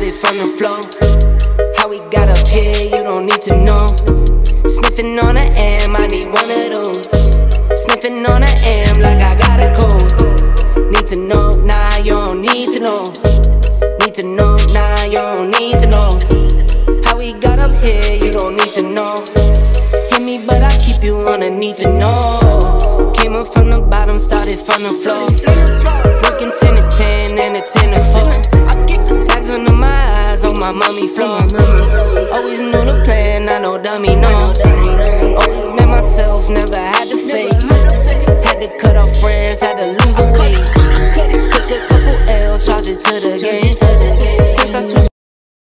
got it from the flow. How we got up here, you don't need to know. Sniffing on a M, I need one of those. Sniffing on a M like I got a cold. Need to know, nah, you don't need to know. Need to know, nah, you don't need to know. How we got up here, you don't need to know. Hit me, but I keep you on a need to know. Came up from the bottom, started from the floor. Working 10 to 10 and a 10 to 4. Bags under my eyes, on my mommy floor. Always knew the plan, I know dummy knows. Always been myself, never had to fake. Had to cut off friends, had to lose a weight. Took a couple L's, charge it to the game.